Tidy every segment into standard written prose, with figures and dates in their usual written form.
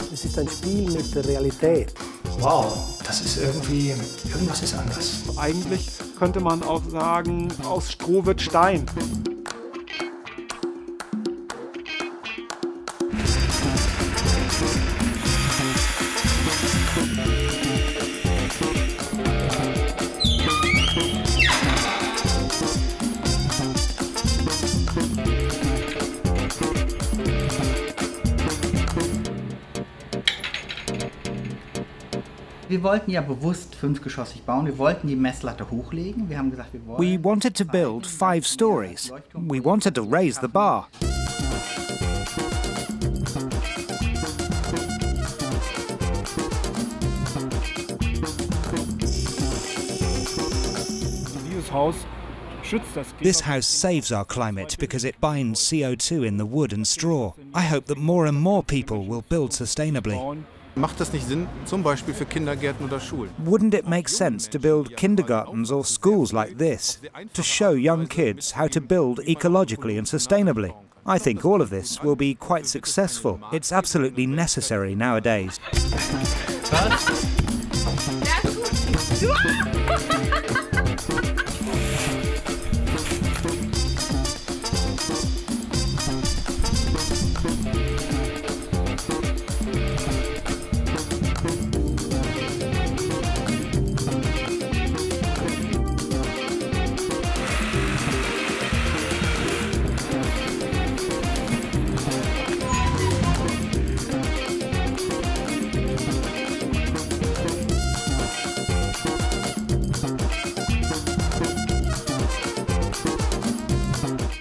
Es ist ein Spiel mit der Realität. Wow, das ist irgendwie, irgendwas ist anders. Eigentlich könnte man auch sagen, aus Stroh wird Stein. We wanted to build 5 stories. We wanted to raise the bar. This house saves our climate because it binds CO2 in the wood and straw. I hope that more and more people will build sustainably. Wouldn't it make sense to build kindergartens or schools like this, to show young kids how to build ecologically and sustainably? I think all of this will be quite successful. It's absolutely necessary nowadays.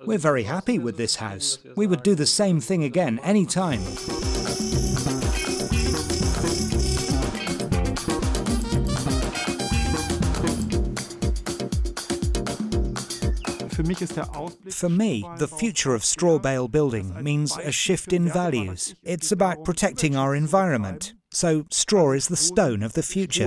We're very happy with this house. We would do the same thing again any time. For me, the future of straw bale building means a shift in values. It's about protecting our environment. So straw is the stone of the future.